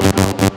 down.